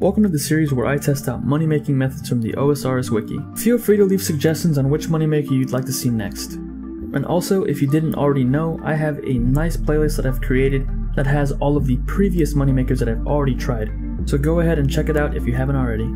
Welcome to the series where I test out money-making methods from the OSRS wiki. Feel free to leave suggestions on which moneymaker you'd like to see next. And also, if you didn't already know, I have a nice playlist that I've created that has all of the previous moneymakers that I've already tried, so go ahead and check it out if you haven't already.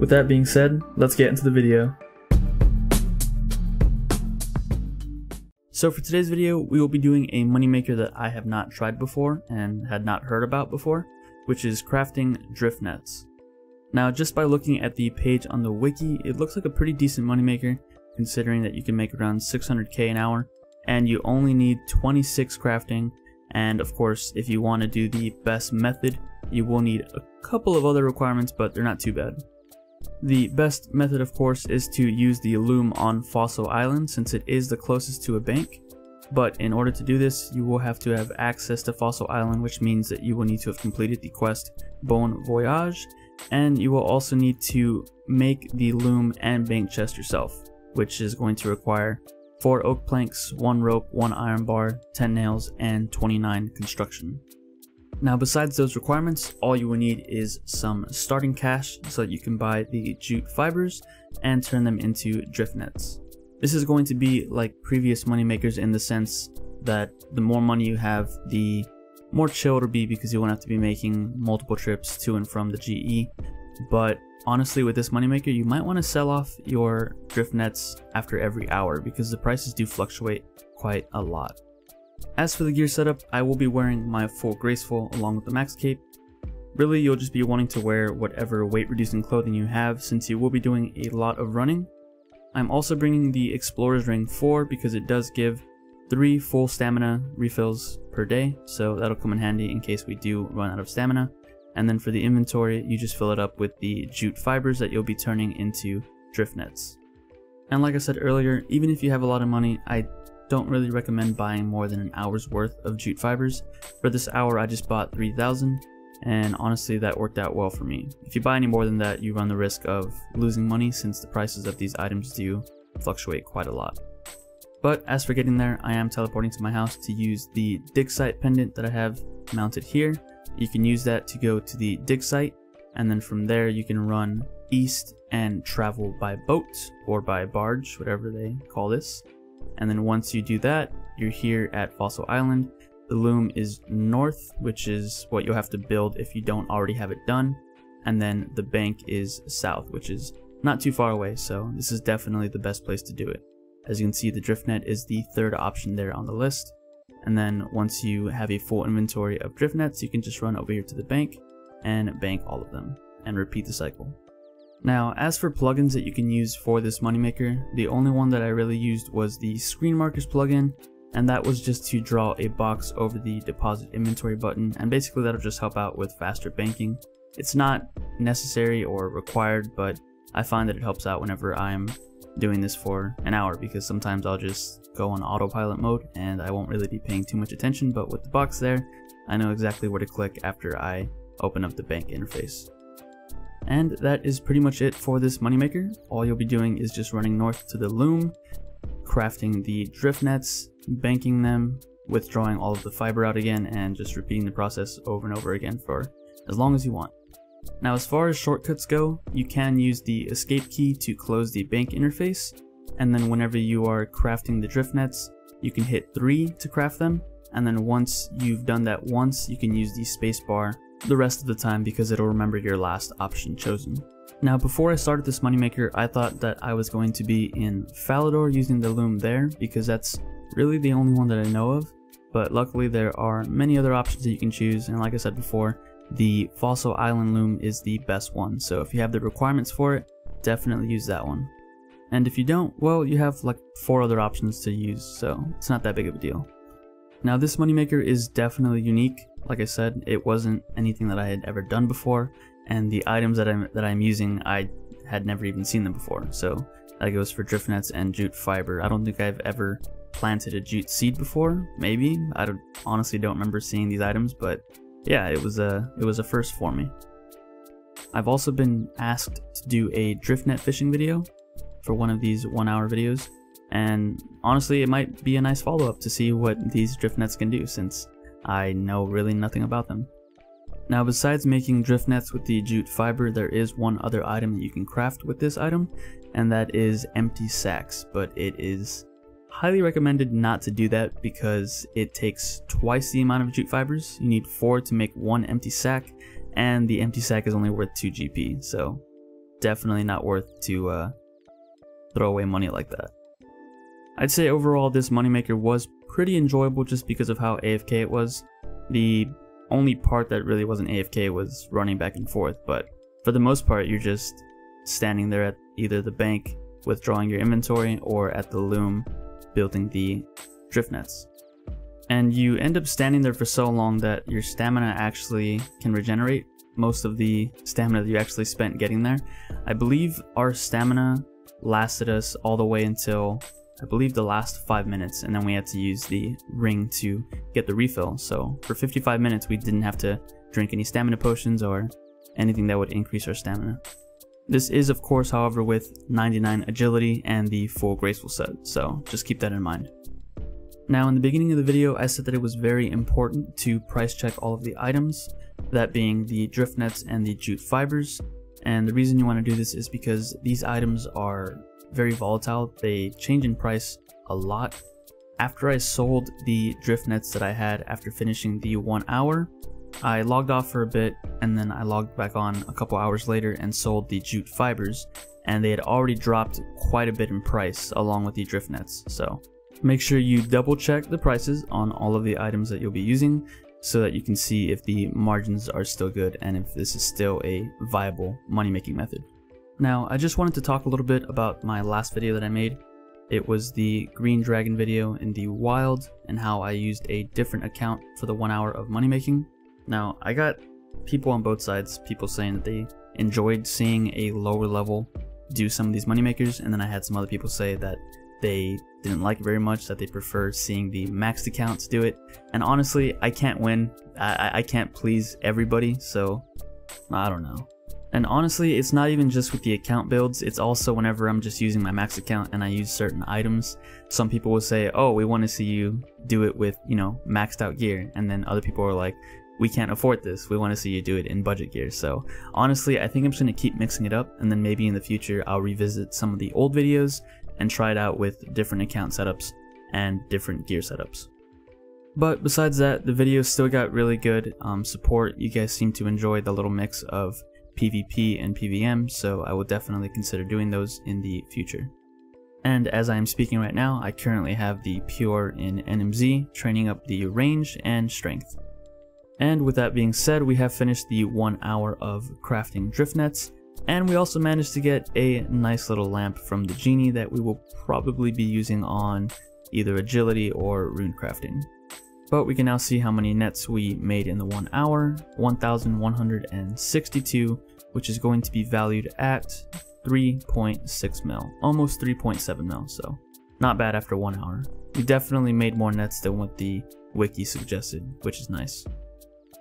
With that being said, let's get into the video. So for today's video, we will be doing a moneymaker that I have not tried before and had not heard about before, which is crafting drift nets. Now just by looking at the page on the wiki, it looks like a pretty decent moneymaker considering that you can make around 600k an hour and you only need 26 crafting, and of course if you want to do the best method you will need a couple of other requirements, but they're not too bad. The best method of course is to use the loom on Fossil Island since it is the closest to a bank, but in order to do this you will have to have access to Fossil Island, which means that you will need to have completed the quest Bone Voyage, and you will also need to make the loom and bank chest yourself, which is going to require 4 oak planks, 1 rope, 1 iron bar, 10 nails, and 29 construction. Now besides those requirements, all you will need is some starting cash so that you can buy the jute fibers and turn them into drift nets. This is going to be like previous moneymakers in the sense that the more money you have, the more chill it'll be because you won't have to be making multiple trips to and from the GE. But honestly, with this moneymaker, you might want to sell off your drift nets after every hour because the prices do fluctuate quite a lot. As for the gear setup, I will be wearing my full graceful along with the max cape. Really, you'll just be wanting to wear whatever weight reducing clothing you have since you will be doing a lot of running. I'm also bringing the Explorer's Ring 4 because it does give 3 full stamina refills per day, so that'll come in handy in case we do run out of stamina. And then for the inventory, you just fill it up with the jute fibers that you'll be turning into drift nets. And like I said earlier, even if you have a lot of money, I don't really recommend buying more than an hour's worth of jute fibers. For this hour I just bought 3,000, and honestly that worked out well for me. If you buy any more than that, you run the risk of losing money since the prices of these items do fluctuate quite a lot. But as for getting there, I am teleporting to my house to use the dig site pendant that I have mounted here. You can use that to go to the dig site, and then from there you can run east and travel by boat or by barge, whatever they call this. And then once you do that, you're here at Fossil Island. The loom is north, which is what you'll have to build if you don't already have it done. And then the bank is south, which is not too far away, so this is definitely the best place to do it. As you can see, the drift net is the third option there on the list. And then once you have a full inventory of drift nets, you can just run over here to the bank and bank all of them and repeat the cycle. Now, as for plugins that you can use for this moneymaker, the only one that I really used was the screen markers plugin, and that was just to draw a box over the deposit inventory button, and basically that'll just help out with faster banking. It's not necessary or required, but I find that it helps out whenever I'm doing this for an hour because sometimes I'll just go on autopilot mode and I won't really be paying too much attention, but with the box there, I know exactly where to click after I open up the bank interface. And that is pretty much it for this moneymaker. All you'll be doing is just running north to the loom, crafting the drift nets, banking them, withdrawing all of the fiber out again, and just repeating the process over and over again for as long as you want. Now as far as shortcuts go, you can use the escape key to close the bank interface, and then whenever you are crafting the drift nets, you can hit 3 to craft them, and then once you've done that once, you can use the spacebar the rest of the time because it'll remember your last option chosen. Now before I started this moneymaker, I thought that I was going to be in Falador using the loom there because that's really the only one that I know of, but luckily there are many other options that you can choose, and like I said before, the Fossil Island loom is the best one, so if you have the requirements for it, definitely use that one. And if you don't, well, you have like 4 other options to use, so it's not that big of a deal. Now this moneymaker is definitely unique. Like I said, it wasn't anything that I had ever done before, and the items that I'm using, I had never even seen them before. So that goes for drift nets and jute fiber. I don't think I've ever planted a jute seed before. Maybe, I honestly don't remember seeing these items, but yeah, it was a first for me. I've also been asked to do a drift net fishing video for one of these 1-hour videos, and honestly, it might be a nice follow-up to see what these drift nets can do since I know really nothing about them. Now besides making drift nets with the jute fiber, there is one other item that you can craft with this item, and that is empty sacks, but it is highly recommended not to do that because it takes twice the amount of jute fibers. You need 4 to make 1 empty sack, and the empty sack is only worth 2 GP, so definitely not worth to throw away money like that. I'd say overall this moneymaker was pretty enjoyable just because of how AFK it was. The only part that really wasn't AFK was running back and forth, but for the most part you're just standing there at either the bank withdrawing your inventory or at the loom building the drift nets. And you end up standing there for so long that your stamina actually can regenerate most of the stamina that you actually spent getting there. I believe our stamina lasted us all the way until I believe the last 5 minutes, and then we had to use the ring to get the refill. So for 55 minutes we didn't have to drink any stamina potions or anything that would increase our stamina. This is of course however with 99 agility and the full graceful set, so just keep that in mind. Now in the beginning of the video I said that it was very important to price check all of the items, that being the drift nets and the jute fibers, and the reason you want to do this is because these items are very volatile. They change in price a lot. After I sold the drift nets that I had after finishing the 1 hour, I logged off for a bit and then I logged back on a couple hours later and sold the jute fibers, and they had already dropped quite a bit in price along with the drift nets. So make sure you double check the prices on all of the items that you'll be using so that you can see if the margins are still good and if this is still a viable money-making method. Now, I just wanted to talk a little bit about my last video that I made. It was the green dragon video in the wild and how I used a different account for the 1 hour of money making. Now, I got people on both sides, people saying that they enjoyed seeing a lower level do some of these money makers, and then I had some other people say that they didn't like it very much, that they prefer seeing the maxed accounts do it. And honestly, I can't win. I can't please everybody, so I don't know. And honestly, it's not even just with the account builds, it's also whenever I'm just using my max account and I use certain items. Some people will say, oh, we want to see you do it with, you know, maxed out gear. And then other people are like, we can't afford this. We want to see you do it in budget gear. So honestly, I think I'm just going to keep mixing it up. And then maybe in the future, I'll revisit some of the old videos and try it out with different account setups and different gear setups. But besides that, the video still got really good support. You guys seem to enjoy the little mix of PvP and PvM, so I will definitely consider doing those in the future. And as I am speaking right now, I currently have the pure in NMZ, training up the range and strength. And with that being said, we have finished the 1 hour of crafting drift nets, and we also managed to get a nice little lamp from the genie that we will probably be using on either agility or rune crafting. But we can now see how many nets we made in the 1 hour, 1,162, which is going to be valued at 3.6 mil, almost 3.7 mil, so not bad after 1 hour. We definitely made more nets than what the wiki suggested, which is nice.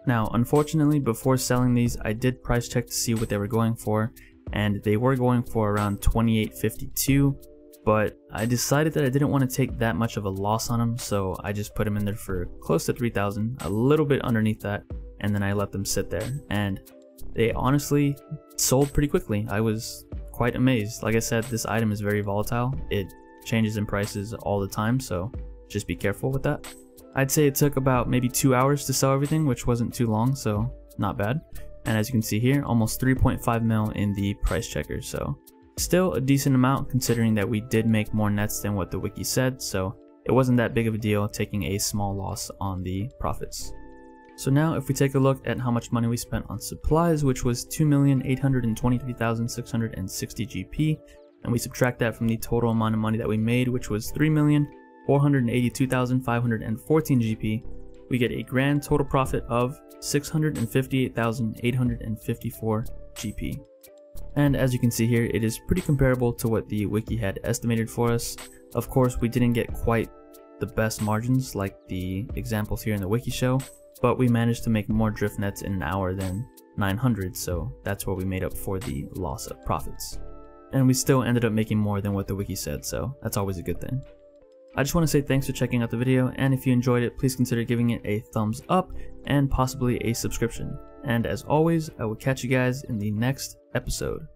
Now, unfortunately, before selling these, I did price check to see what they were going for, and they were going for around $28.52. But I decided that I didn't want to take that much of a loss on them, so I just put them in there for close to 3,000, a little bit underneath that, and then I let them sit there. And they honestly sold pretty quickly. I was quite amazed. Like I said, this item is very volatile. It changes in prices all the time, so just be careful with that. I'd say it took about maybe 2 hours to sell everything, which wasn't too long, so not bad. And as you can see here, almost 3.5 mil in the price checker, so still a decent amount considering that we did make more nets than what the wiki said, so it wasn't that big of a deal taking a small loss on the profits. So now if we take a look at how much money we spent on supplies, which was 2,823,660 GP, and we subtract that from the total amount of money that we made, which was 3,482,514 GP, we get a grand total profit of 658,854 GP. And as you can see here, it is pretty comparable to what the wiki had estimated for us. Of course, we didn't get quite the best margins like the examples here in the wiki show, but we managed to make more drift nets in an hour than 900, so that's where we made up for the loss of profits. And we still ended up making more than what the wiki said, so that's always a good thing. I just want to say thanks for checking out the video, and if you enjoyed it, please consider giving it a thumbs up and possibly a subscription. And as always, I will catch you guys in the next episode.